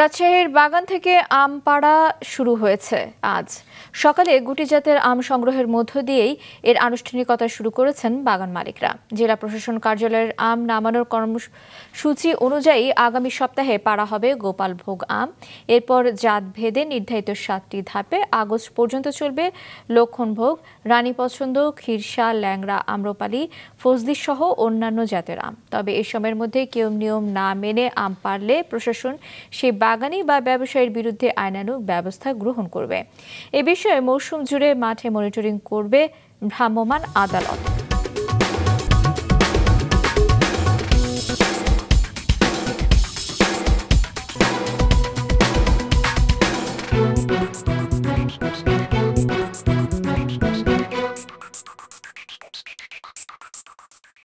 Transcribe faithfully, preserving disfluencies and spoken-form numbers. রাজশাহীর বাগান থেকে আম পাড়া শুরু হয়েছে। আজ সকালে গুটি জাতের আম সংগ্রহের মধ্য দিয়েই এর আনুষ্ঠানিকতা শুরু করেছেন বাগান মালিকরা। জেলা প্রশাসন কার্যালয়ের আম নামানোর কর্মসূচি অনুযায়ী আগামী সপ্তাহে পাড়া হবে গোপালভোগ আম। এরপর জাত ভেদে নির্ধারিত সাতটি ধাপে আগস্ট পর্যন্ত চলবে লক্ষণভোগ, রানী পছন্দ, খিরসা, ল্যাংড়া, আম্রপালি, ফজলি সহ অন্যান্য জাতের আম। তবে এ সময়ের মধ্যে কেউ নিয়ম না মেনে আম পারলে প্রশাসন সেই বাগানি বা ব্যবসায়ীর বিরুদ্ধে আইনানুগ ব্যবস্থা গ্রহণ করবে। এ বিষয়ে মৌসুম জুড়ে মাঠে মনিটরিং করবে ভ্রাম্যমাণ আদালত।